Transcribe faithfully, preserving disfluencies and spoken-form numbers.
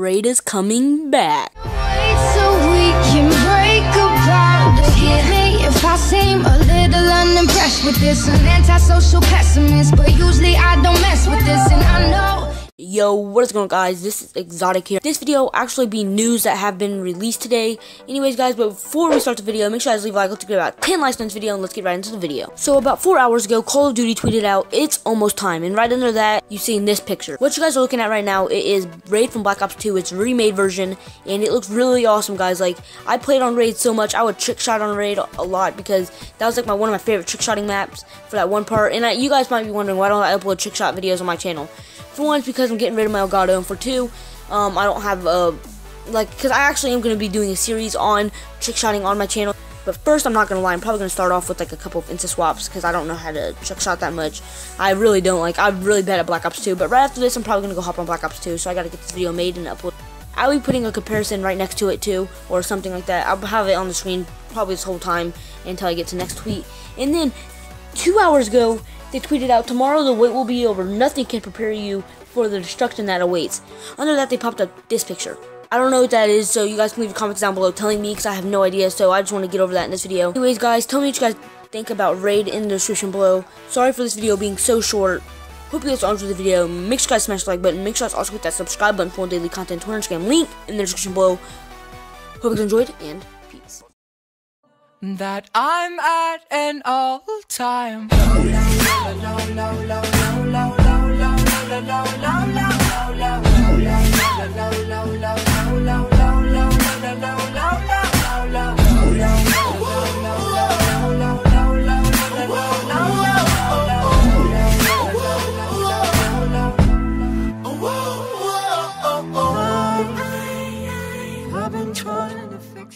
Raid is coming back. Yo, what is going on, guys? This is Exotic here. This video will actually be news that have been released today. Anyways, guys, but before we start the video, make sure you guys leave a like. Let's get about ten likes on this video, and let's get right into the video. So about four hours ago, Call of Duty tweeted out, "It's almost time," and right under that, you've seen this picture. What you guys are looking at right now, it is Raid from Black Ops two. It's remade version, and it looks really awesome, guys. Like, I played on Raid so much. I would trick shot on Raid a lot because that was like my one of my favorite trick shotting maps for that one part. And I, you guys might be wondering why don't I upload trick shot videos on my channel? For one, it's because I'm getting rid of my Elgato, and for two, um, I don't have a, like, because I actually am going to be doing a series on trickshotting on my channel. But first, I'm not going to lie, I'm probably going to start off with, like, a couple of insta-swaps, because I don't know how to trickshot that much. I really don't, like, I'm really bad at Black Ops two, but right after this, I'm probably going to go hop on Black Ops two, so I got to get this video made and upload. I'll be putting a comparison right next to it, too, or something like that. I'll have it on the screen probably this whole time until I get to next tweet. And then, two hours ago, they tweeted out, "Tomorrow the wait will be over. Nothing can prepare you for the destruction that awaits." Under that, they popped up this picture. I don't know what that is, so you guys can leave your comments down below telling me, because I have no idea, so I just want to get over that in this video. Anyways, guys, tell me what you guys think about Raid in the description below. Sorry for this video being so short. Hope you guys are enjoying the video. Make sure you guys smash the like button. Make sure you guys also hit that subscribe button for daily content on Instagram. Link in the description below. Hope you guys enjoyed, and peace. That I'm at an all-time low, low, low, low, low, low, low, low, low, low, low.